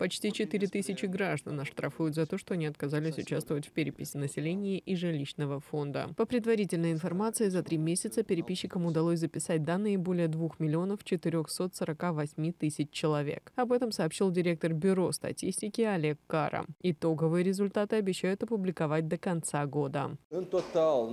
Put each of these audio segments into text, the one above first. Почти 4000 граждан оштрафуют за то, что они отказались участвовать в переписи населения и жилищного фонда. По предварительной информации, за 3 месяца переписчикам удалось записать данные более 2 448 000 человек. Об этом сообщил директор Бюро статистики Олег Кара. Итоговые результаты обещают опубликовать до конца года. В общем,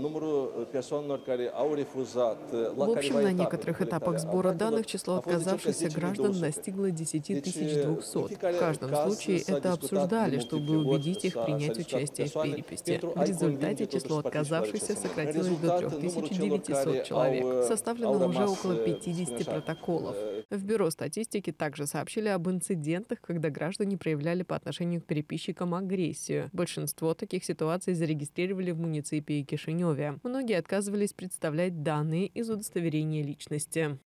на некоторых этапах сбора данных число отказавшихся граждан достигло 10200. В каждом случае это обсуждали, чтобы убедить их принять участие в переписи. В результате число отказавшихся сократилось до 3900 человек. Составлено уже около 50 протоколов. В Бюро статистики также сообщили об инцидентах, когда граждане проявляли по отношению к переписчикам агрессию. Большинство таких ситуаций зарегистрировали в муниципии Кишиневе. Многие отказывались представлять данные из удостоверения личности.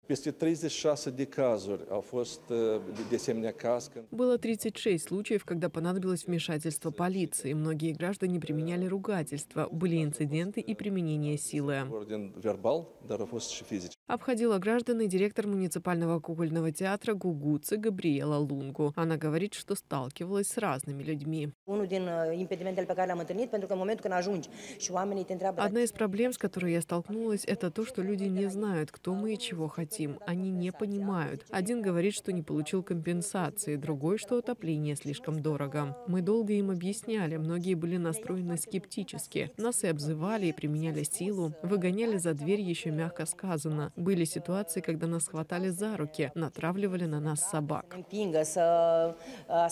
Было 36 случаев, когда понадобилось вмешательство полиции. Многие граждане применяли ругательства, были инциденты и применение силы. Обходила граждан и директор муниципального кукольного театра Гугуцы Габриела Лунгу. Она говорит, что сталкивалась с разными людьми. Одна из проблем, с которой я столкнулась, это то, что люди не знают, кто мы и чего хотим. Они не понимают. Один говорит, что не получил компенсации, другой, что отопление слишком дорого. Мы долго им объясняли, многие были настроены скептически. Нас и обзывали, и применяли силу, выгоняли за дверь, еще мягко сказано. Были ситуации, когда нас хватали за руки, натравливали на нас собак. С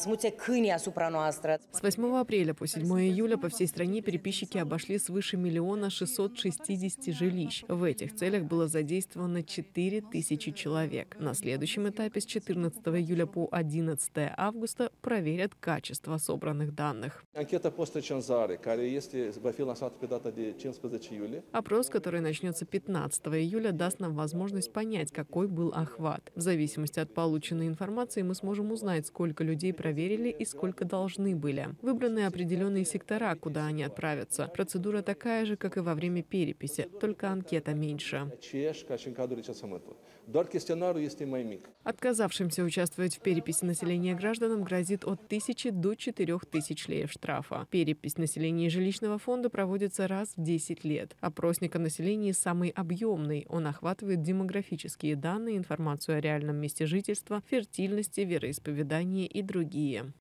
8 апреля по 7 июля по всей стране переписчики обошли свыше 1 660 000 жилищ. В этих целях было задействовано 4000 человек. На следующем этапе с 14 июля по 11 августа проверят качество собранных данных. Опрос, который начнется 15 июля, даст нам возможность понять, какой был охват. В зависимости от полученной информации мы сможем узнать, сколько людей проверили и сколько должны были. Выбраны определенные сектора, куда они отправятся. Процедура такая же, как и во время переписи, только анкета меньше. Отказавшимся участвовать в переписи населения гражданам грозит от 1000 до 4000 леев штрафа. Перепись населения и жилищного фонда проводится раз в 10 лет. Опросник о населении самый объемный. Он охватывает демографические данные, информацию о реальном месте жительства, фертильности, вероисповедание и другие.